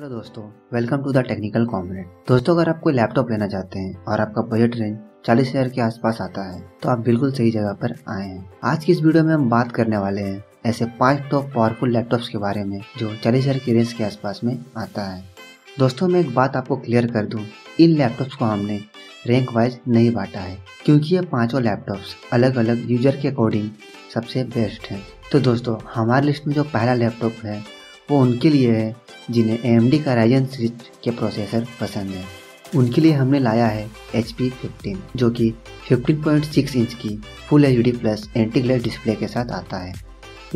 Hello दोस्तों, welcome to the technical comrade. दोस्तों, अगर आप कोई लैपटॉप लेना चाहते हैं और आपका बजट रेंज 40,000 के आसपास आता है तो आप बिल्कुल सही जगह पर आए हैं। आज की इस वीडियो में हम बात करने वाले हैं ऐसे 5 टॉप पावरफुल लैपटॉप्स के बारे में जो 40,000 के रेंज के आसपास में आता है। दोस्तों, मैं एक बात आपको क्लियर कर दूँ, इन लैपटॉप्स को हमने रैंक वाइज नहीं बांटा है क्योंकि ये पाँचों लैपटॉप्स अलग अलग यूजर के अकॉर्डिंग सबसे बेस्ट हैं। तो दोस्तों, हमारे लिस्ट में जो पहला लैपटॉप है वो उनके लिए है जिन्हें AMD का राइजन सीरीज के प्रोसेसर पसंद है। उनके लिए हमने लाया है HP 15 जो कि 15.6 इंच की full HD plus anti glare display के साथ आता है।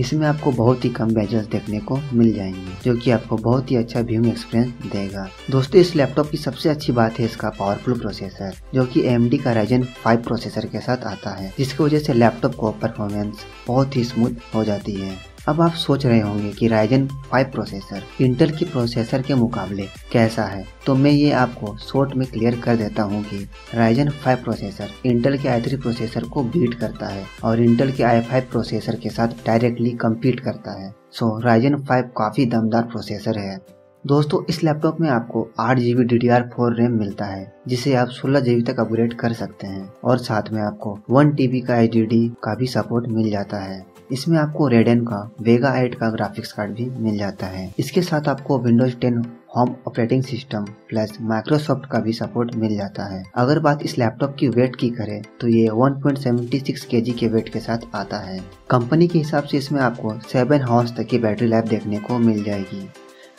इसमें आपको बहुत ही कम बेजल्स देखने को मिल जाएंगे जो कि आपको बहुत ही अच्छा व्यूइंग एक्सपीरियंस देगा। दोस्तों, इस लैपटॉप की सबसे अच्छी बात है इसका पावरफुल प्रोसेसर जो कि AMD का राइजन 5 प्रोसेसर के साथ आता है, जिसकी वजह से लैपटॉप को परफॉर्मेंस बहुत ही स्मूथ हो जाती है। अब आप सोच रहे होंगे कि राइजन 5 प्रोसेसर इंटेल की प्रोसेसर के मुकाबले कैसा है, तो मैं ये आपको शॉर्ट में क्लियर कर देता हूँ कि राइजन 5 प्रोसेसर इंटेल के i3 प्रोसेसर को बीट करता है और इंटेल के i5 प्रोसेसर के साथ डायरेक्टली कम्पीट करता है। सो राइजन 5 काफ़ी दमदार प्रोसेसर है। दोस्तों, इस लैपटॉप में आपको 8GB DDR4 RAM मिलता है जिसे आप 16GB तक अपग्रेड कर सकते हैं और साथ में आपको 1TB का HDD का भी सपोर्ट मिल जाता है। इसमें आपको रेडियन का वेगा 8 का ग्राफिक्स कार्ड भी मिल जाता है। इसके साथ आपको Windows 10 home operating system plus Microsoft का भी सपोर्ट मिल जाता है। अगर बात इस लैपटॉप की वेट की करें तो ये 1.76 kg के वेट के साथ आता है। कंपनी के हिसाब से इसमें आपको 7 आवर्स तक की बैटरी लाइफ देखने को मिल जाएगी।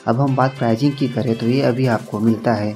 अब हम बात प्राइसिंग की करें तो ये अभी आपको मिलता है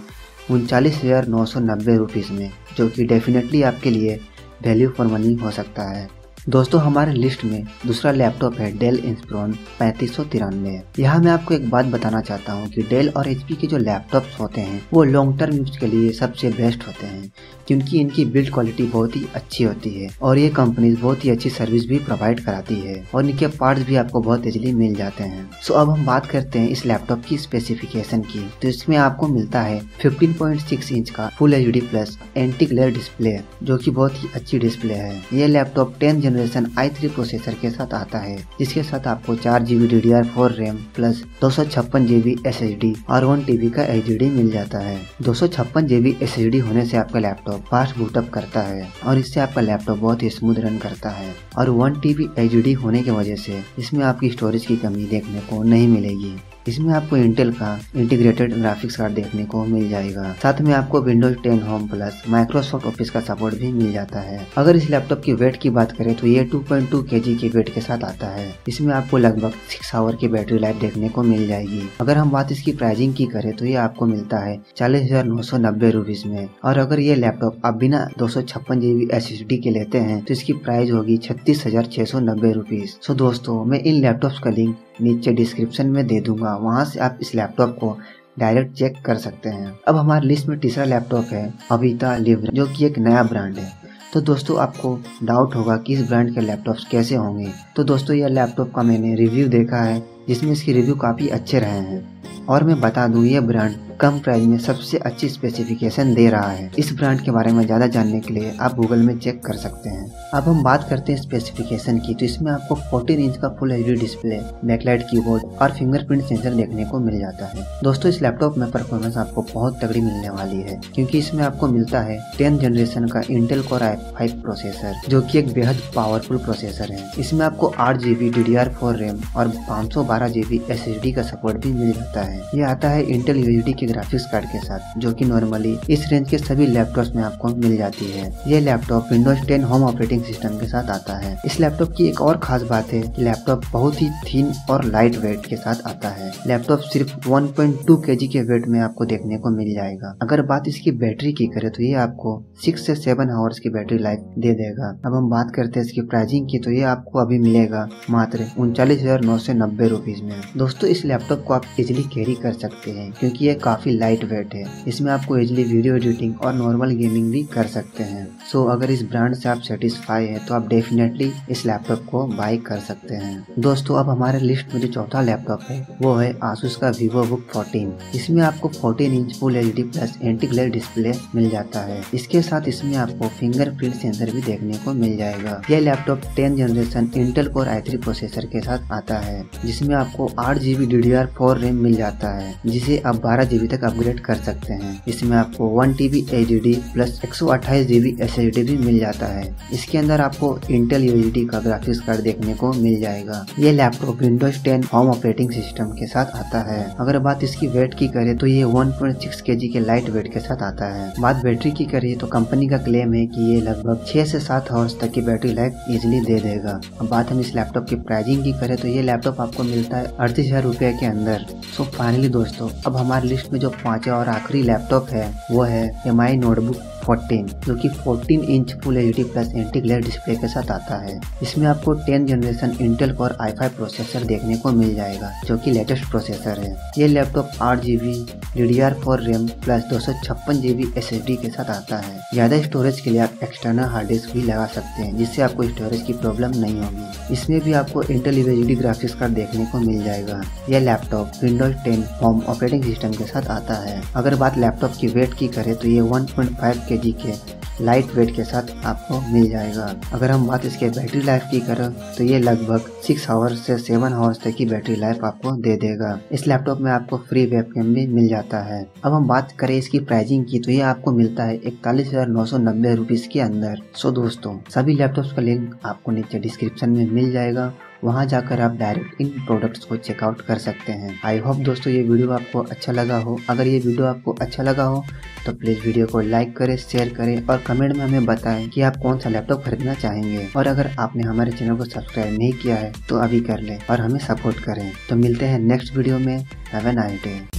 39,990 रुपीज़ में, जो कि डेफिनेटली आपके लिए वैल्यू फॉर मनी हो सकता है। दोस्तों, हमारे लिस्ट में दूसरा लैपटॉप है डेल इंस्पिरॉन 3593। यहाँ मैं आपको एक बात बताना चाहता हूँ कि डेल और HP के जो लैपटॉप्स होते हैं वो लॉन्ग टर्म यूज के लिए सबसे बेस्ट होते हैं क्योंकि इनकी बिल्ड क्वालिटी बहुत ही अच्छी होती है और ये कंपनी बहुत ही अच्छी सर्विस भी प्रोवाइड कराती है और इनके पार्ट्स भी आपको बहुत इजीली मिल जाते हैं। सो अब हम बात करते हैं इस लैपटॉप की स्पेसिफिकेशन की, तो इसमें आपको मिलता है 15.6 इंच का full HD plus anti glare display जो कि बहुत ही अच्छी डिस्प्ले है। ये laptop 10th generation i3 processor के साथ आता है, जिसके साथ आपको 4GB DDR4 RAM plus 256GB SSD और 1TB का HDD मिल जाता है। 256GB SSD होने से आपका लैपटॉप फास्ट बूटअप करता है और इससे आपका लैपटॉप बहुत ही स्मूथ रन करता है और 1TB HDD होने की वजह से इसमें आपकी स्टोरेज की कमी देखने को नहीं मिलेगी। इसमें आपको इंटेल का इंटीग्रेटेड ग्राफिक्स कार्ड देखने को मिल जाएगा, साथ में आपको Windows 10 home plus Microsoft office का सपोर्ट भी मिल जाता है। अगर इस लैपटॉप की वेट की बात करें तो ये 2.2 केजी के वेट के साथ आता है। इसमें आपको लगभग 6 आवर की बैटरी लाइफ देखने को मिल जाएगी। अगर हम बात इसकी प्राइसिंग की करें तो ये आपको मिलता है 40,990 रुपीज में, और अगर ये लैपटॉप आप बिना 256GB SSD के लेते हैं तो इसकी प्राइस होगी 36,690 रुपीज। सो दोस्तों, मैं इन लैपटॉप का लिंक नीचे डिस्क्रिप्शन में दे दूंगा, वहां से आप इस लैपटॉप को डायरेक्ट चेक कर सकते हैं। अब हमारे लिस्ट में तीसरा लैपटॉप है अविता लिबर जो कि एक नया ब्रांड है। तो दोस्तों, आपको डाउट होगा कि इस ब्रांड के लैपटॉप्स कैसे होंगे, तो दोस्तों यह लैपटॉप का मैंने रिव्यू देखा है जिसमें इसके रिव्यू काफ़ी अच्छे रहे हैं और मैं बता दूं ये ब्रांड कम प्राइस में सबसे अच्छी स्पेसिफिकेशन दे रहा है। इस ब्रांड के बारे में ज़्यादा जानने के लिए आप गूगल में चेक कर सकते हैं। अब हम बात करते हैं स्पेसिफिकेशन की, तो इसमें आपको 14 इंच का full HD display, backlight keyboard और फिंगरप्रिंट सेंसर देखने को मिल जाता है। दोस्तों, इस लैपटॉप में परफॉर्मेंस आपको बहुत तगड़ी मिलने वाली है क्योंकि इसमें आपको मिलता है 10th जनरेशन का इंटेल कोर i5 प्रोसेसर जो की एक बेहद पावरफुल प्रोसेसर है। इसमें आपको 8GB DDR4 RAM और 512GB SSD का सपोर्ट भी मिल जाता है। ये आता है इंटेल UHD के ग्राफिक्स कार्ड के साथ जो कि नॉर्मली इस रेंज के सभी लैपटॉप्स में आपको मिल जाती है। यह laptop Windows 10 home operating system के साथ आता है। इस लैपटॉप की एक और खास बात है कि लैपटॉप बहुत ही थीन और लाइट वेट के साथ आता है। लैपटॉप सिर्फ 1.2 केजी के वेट में आपको देखने को मिल जाएगा। अगर बात इसकी बैटरी की करें तो ये आपको 6 से 7 आवर्स की बैटरी लाइफ दे देगा। अब हम बात करते हैं इसकी प्राइसिंग की, तो ये आपको अभी मिलेगा मात्र 39,990 रुपीज में। दोस्तों, इस लैपटॉप को आप इजिली कैरी कर सकते हैं क्योंकि ये काफी लाइट वेट है। इसमें आपको इजिली वीडियो एडिटिंग और नॉर्मल गेमिंग भी कर सकते हैं। सो अगर इस ब्रांड से आप सेटिस्फाई है तो आप डेफिनेटली इस लैपटॉप को बाय कर सकते हैं। दोस्तों अब हमारे लिस्ट में जो चौथा लैपटॉप है वो है आसूस का VivoBook 14। इसमें आपको 14 इंच full HD plus anti glare display मिल जाता है। इसके साथ इसमें आपको फिंगरप्रिंट सेंसर भी देखने को मिल जाएगा। यह laptop 10th generation Intel core i3 processor के साथ आता है, जिसमें आपको 8 GB DDR4 रैम मिल जाता है, जिसे आप 12 GB तक अपग्रेड कर सकते हैं। इसमें आपको 1 TB HDD plus 128 GB SSD भी मिल जाता है। इसके अंदर आपको Intel UHD का ग्राफिक्स कार्ड देखने को मिल जाएगा। ये laptop Windows 10 home operating system के साथ आता है। अगर बात इसकी वेट की करें तो ये 1.6 kg के लाइट वेट के साथ आता है। बात बैटरी की करें तो कंपनी का क्लेम है कि ये लगभग 6 से 7 आवर्स तक की बैटरी लाइफ इजिली दे देगा। अब बात हम इस लैपटॉप की प्राइसिंग की करें तो ये लैपटॉप आपको मिलता है 38,000 रुपए के अंदर। सो फाइनली दोस्तों अब हमारे लिस्ट में जो पांचवा और आखिरी लैपटॉप है वो है Mi Notebook 14, जो कि 14 इंच full HD plus anti glare display के साथ आता है। इसमें आपको 10th generation Intel core i5 processor देखने को मिल जाएगा, जो कि लेटेस्ट प्रोसेसर है। ये laptop 8 GB DDR4 RAM plus 256 GB SSD के साथ आता है। ज्यादा स्टोरेज के लिए आप एक्सटर्नल हार्ड डिस्क भी लगा सकते हैं, जिससे आपको स्टोरेज की प्रॉब्लम नहीं होगी। इसमें भी आपको इंटेल UHD ग्राफिक्स कार्ड देखने को मिल जाएगा। यह laptop Windows 10 home operating system के साथ आता है। अगर बात लैपटॉप की वेट की करे तो ये 1.5 के लाइट वेट के साथ आपको मिल जाएगा। अगर हम बात इसके बैटरी लाइफ की करें तो ये लगभग 6 आवर्स से 7 आवर्स तक की बैटरी लाइफ आपको दे देगा। इस लैपटॉप में आपको फ्री वेबकैम भी मिल जाता है। अब हम बात करें इसकी प्राइसिंग की तो ये आपको मिलता है 41,990 रुपीज के अंदर। सो दोस्तों सभी लैपटॉप का लिंक आपको नीचे डिस्क्रिप्शन में मिल जाएगा, वहाँ जाकर आप डायरेक्ट इन प्रोडक्ट्स को चेकआउट कर सकते हैं। आई होप दोस्तों ये वीडियो आपको अच्छा लगा हो। अगर ये वीडियो आपको अच्छा लगा हो तो प्लीज़ वीडियो को लाइक करें, शेयर करें और कमेंट में हमें बताएं कि आप कौन सा लैपटॉप खरीदना चाहेंगे। और अगर आपने हमारे चैनल को सब्सक्राइब नहीं किया है तो अभी कर लें और हमें सपोर्ट करें। तो मिलते हैं नेक्स्ट वीडियो में। Have a nice day.